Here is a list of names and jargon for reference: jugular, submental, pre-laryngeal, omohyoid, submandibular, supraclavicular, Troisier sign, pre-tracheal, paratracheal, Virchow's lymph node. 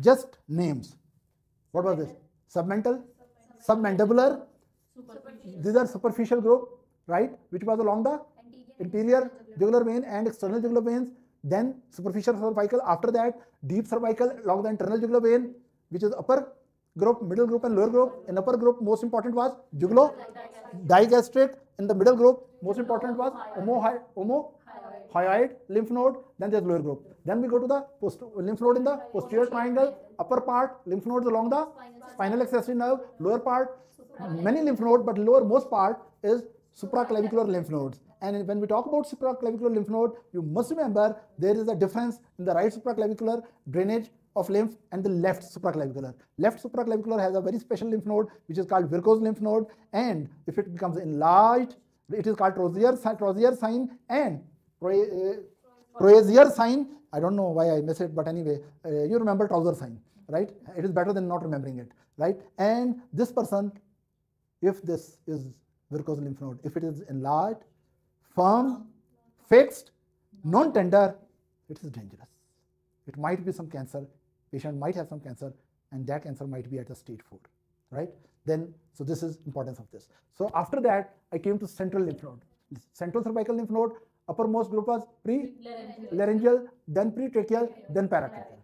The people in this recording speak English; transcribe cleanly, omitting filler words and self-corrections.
Just names. What was this? Submental, submandibular. These are superficial group, right? Which was along the anterior jugular vein and external jugular veins. Then superficial cervical. After that, deep cervical along the internal jugular vein, which is upper group, middle group, and lower group. In upper group, most important was digastrid. In the middle group, most important was omohyoid lymph node. Then there's lower group. Then we go to the lymph node in the posterior triangle. Upper part, lymph nodes along the spinal accessory nerve. Lower part, many lymph nodes, but lower most part is supraclavicular lymph nodes. And when we talk about supraclavicular lymph node, you must remember there is a difference in the right supraclavicular drainage of lymph and the left supraclavicular. Left supraclavicular has a very special lymph node which is called Virchow's lymph node, and if it becomes enlarged, it is called Troisier sign and Troisier sign. I don't know why I miss it, but anyway, you remember Troisier sign, right? It is better than not remembering it, right? And this person, if this is Virchow's lymph node, if it is enlarged, firm, fixed, non-tender, it is dangerous. It might be some cancer, patient might have some cancer, and that cancer might be at a stage 4, right? Then, so this is importance of this. So after that, I came to central lymph node. Central cervical lymph node, uppermost group was pre-laryngeal, then pre-tracheal, then paratracheal.